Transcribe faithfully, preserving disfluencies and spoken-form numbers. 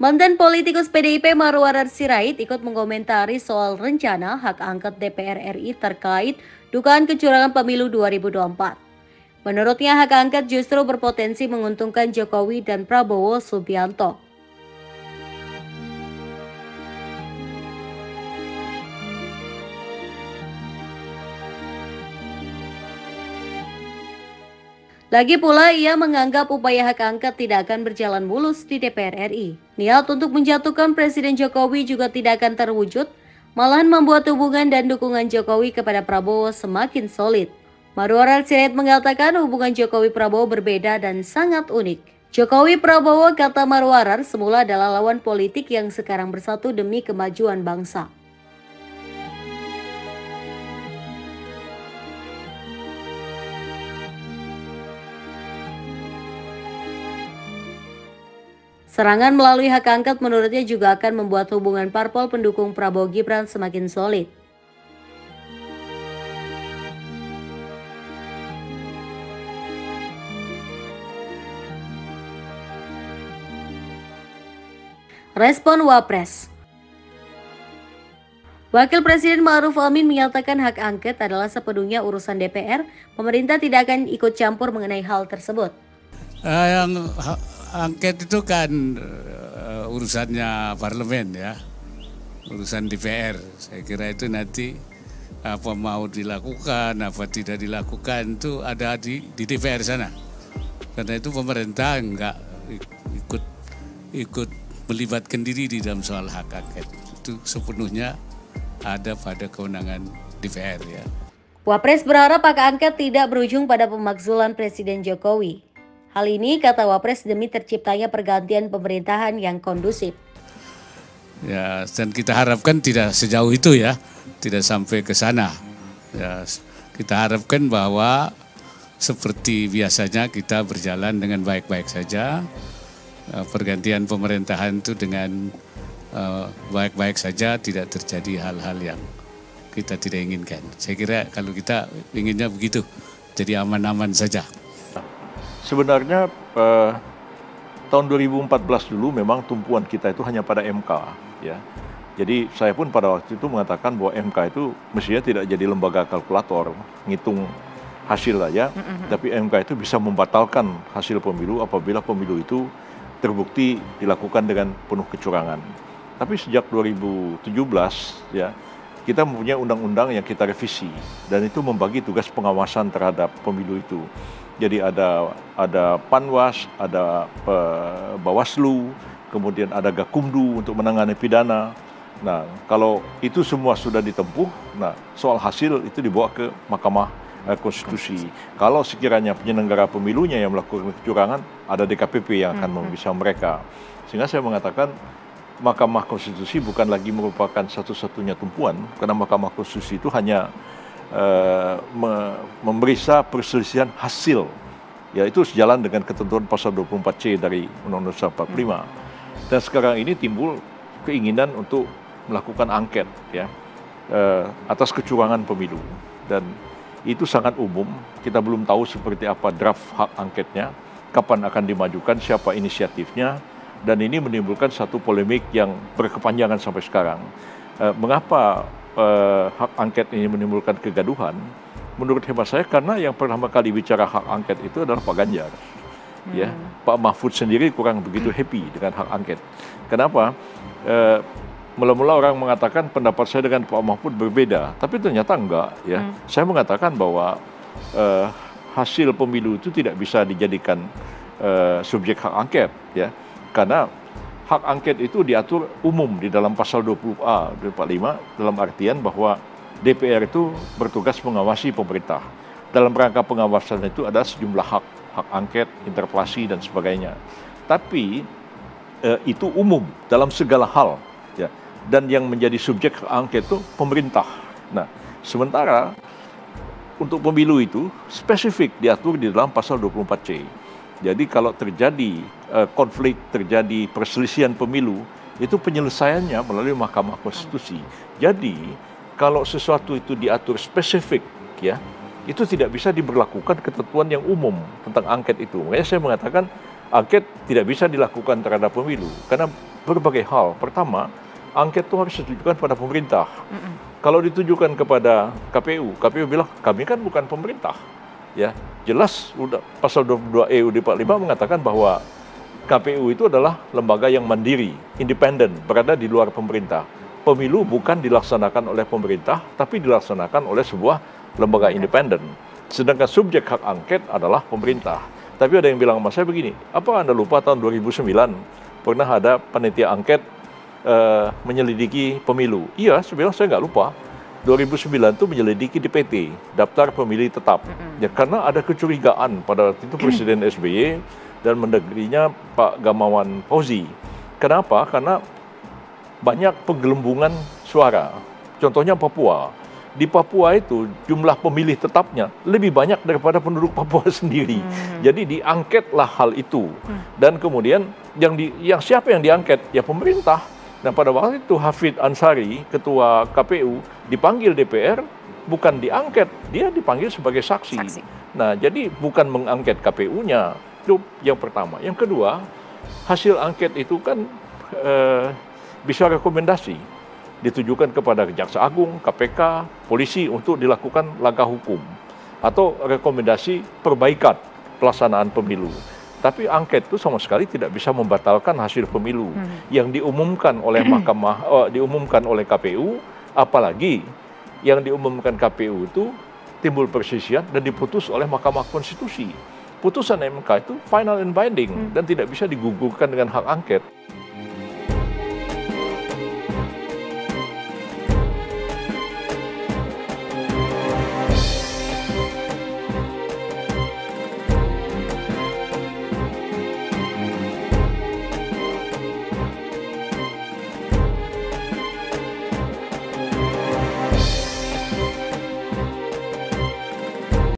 Mantan politikus P D I P Maruarar Sirait ikut mengomentari soal rencana hak angket D P R R I terkait dugaan kecurangan pemilu dua ribu dua puluh empat. Menurutnya, hak angket justru berpotensi menguntungkan Jokowi dan Prabowo Subianto. Lagi pula, ia menganggap upaya hak angket tidak akan berjalan mulus di D P R R I. Niat untuk menjatuhkan Presiden Jokowi juga tidak akan terwujud, malahan membuat hubungan dan dukungan Jokowi kepada Prabowo semakin solid. Maruarar Sirait mengatakan hubungan Jokowi-Prabowo berbeda dan sangat unik. Jokowi-Prabowo, kata Maruarar, semula adalah lawan politik yang sekarang bersatu demi kemajuan bangsa. Serangan melalui hak angket menurutnya juga akan membuat hubungan parpol pendukung Prabowo Gibran semakin solid. Respon Wapres. Wakil Presiden Ma'ruf Amin menyatakan hak angket adalah sepenuhnya urusan D P R, pemerintah tidak akan ikut campur mengenai hal tersebut. Uh, yang angket itu kan uh, urusannya parlemen ya, urusan D P R. Saya kira itu nanti apa mau dilakukan, apa tidak dilakukan itu ada di, di D P R sana. Karena itu pemerintah enggak ikut ikut melibatkan diri di dalam soal hak angket. Itu sepenuhnya ada pada kewenangan D P R ya. Wapres berharap hak angket tidak berujung pada pemakzulan Presiden Jokowi. Hal ini, kata Wapres, demi terciptanya pergantian pemerintahan yang kondusif. Ya, dan kita harapkan tidak sejauh itu ya, tidak sampai ke sana. Ya, kita harapkan bahwa seperti biasanya kita berjalan dengan baik-baik saja, pergantian pemerintahan itu dengan baik-baik uh, saja, tidak terjadi hal-hal yang kita tidak inginkan. Saya kira kalau kita inginnya begitu, jadi aman-aman saja. Sebenarnya eh, tahun dua ribu empat belas dulu memang tumpuan kita itu hanya pada M K, ya. Jadi saya pun pada waktu itu mengatakan bahwa M K itu mestinya tidak jadi lembaga kalkulator, ngitung hasil aja, mm-hmm. tapi M K itu bisa membatalkan hasil pemilu apabila pemilu itu terbukti dilakukan dengan penuh kecurangan. Tapi sejak dua ribu tujuh belas ya, kita mempunyai undang-undang yang kita revisi dan itu membagi tugas pengawasan terhadap pemilu itu. Jadi ada ada Panwas, ada uh, Bawaslu, kemudian ada Gakumdu untuk menangani pidana. Nah, kalau itu semua sudah ditempuh, nah soal hasil itu dibawa ke Mahkamah Konstitusi. Kalau sekiranya penyelenggara pemilunya yang melakukan kecurangan, ada D K P P yang akan memeriksa mereka. Sehingga saya mengatakan Mahkamah Konstitusi bukan lagi merupakan satu-satunya tumpuan, karena Mahkamah Konstitusi itu hanya uh, me memeriksa perselisihan hasil, yaitu sejalan dengan ketentuan pasal dua puluh empat C dari Undang-Undang seribu sembilan ratus empat puluh lima. Dan sekarang ini timbul keinginan untuk melakukan angket ya uh, atas kecurangan pemilu, dan itu sangat umum, kita belum tahu seperti apa draft hak angketnya, kapan akan dimajukan, siapa inisiatifnya, dan ini menimbulkan satu polemik yang berkepanjangan sampai sekarang. Eh, mengapa eh, hak angket ini menimbulkan kegaduhan? Menurut hemat saya karena yang pertama kali bicara hak angket itu adalah Pak Ganjar. Hmm. Ya, Pak Mahfud sendiri kurang begitu happy dengan hak angket. Kenapa? Eh, Mula-mula orang mengatakan pendapat saya dengan Pak Mahfud berbeda, tapi ternyata enggak. Ya, hmm. saya mengatakan bahwa uh, hasil pemilu itu tidak bisa dijadikan uh, subjek hak angket, ya, karena hak angket itu diatur umum di dalam pasal dua puluh A dan empat puluh lima dalam artian bahwa D P R itu bertugas mengawasi pemerintah. Dalam rangka pengawasan itu ada sejumlah hak, hak angket, interpelasi dan sebagainya. Tapi uh, itu umum dalam segala hal, ya. Dan yang menjadi subjek angket itu pemerintah. Nah, sementara untuk pemilu itu spesifik diatur di dalam pasal dua puluh empat C. Jadi kalau terjadi uh, konflik, terjadi perselisihan pemilu, itu penyelesaiannya melalui Mahkamah Konstitusi. Jadi kalau sesuatu itu diatur spesifik, ya, itu tidak bisa diberlakukan ketentuan yang umum tentang angket itu. Makanya saya mengatakan angket tidak bisa dilakukan terhadap pemilu, karena berbagai hal. Pertama, angket itu harus ditujukan pada pemerintah. Mm-mm. Kalau ditujukan kepada K P U, K P U bilang kami kan bukan pemerintah. Ya, jelas udah pasal dua puluh dua E U D empat puluh lima mengatakan bahwa K P U itu adalah lembaga yang mandiri, independen, berada di luar pemerintah. Pemilu bukan dilaksanakan oleh pemerintah, tapi dilaksanakan oleh sebuah lembaga independen. Sedangkan subjek hak angket adalah pemerintah. Tapi ada yang bilang sama saya begini, apa Anda lupa tahun dua ribu sembilan pernah ada panitia angket uh, menyelidiki pemilu? Iya, saya bilang saya nggak lupa. dua ribu sembilan itu menyelidiki D P T, daftar pemilih tetap. Ya, karena ada kecurigaan pada waktu itu Presiden S B Y dan mendagrinya Pak Gamawan Fauzi. Kenapa? Karena banyak penggelembungan suara. Contohnya Papua. Di Papua itu jumlah pemilih tetapnya lebih banyak daripada penduduk Papua sendiri. Hmm. Jadi diangketlah hal itu. Hmm. Dan kemudian yang di, yang siapa yang diangket? Ya pemerintah. Nah pada waktu itu Hafidh Ansari, ketua K P U, dipanggil D P R, bukan diangket, dia dipanggil sebagai saksi. saksi. Nah jadi bukan mengangket K P U-nya, itu yang pertama. Yang kedua, hasil angket itu kan eh, bisa rekomendasi, ditujukan kepada Jaksa Agung, K P K, polisi untuk dilakukan langkah hukum. Atau rekomendasi perbaikan pelaksanaan pemilu. Tapi angket itu sama sekali tidak bisa membatalkan hasil pemilu hmm. yang diumumkan oleh Mahkamah, uh, diumumkan oleh K P U, apalagi yang diumumkan K P U itu timbul persisian dan diputus oleh Mahkamah Konstitusi. Putusan M K itu final and binding hmm. dan tidak bisa digugurkan dengan hak angket.